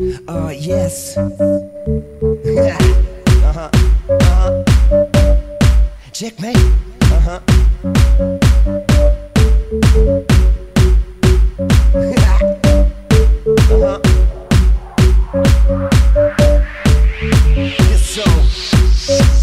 yes, yes, yeah. Checkmate, It's so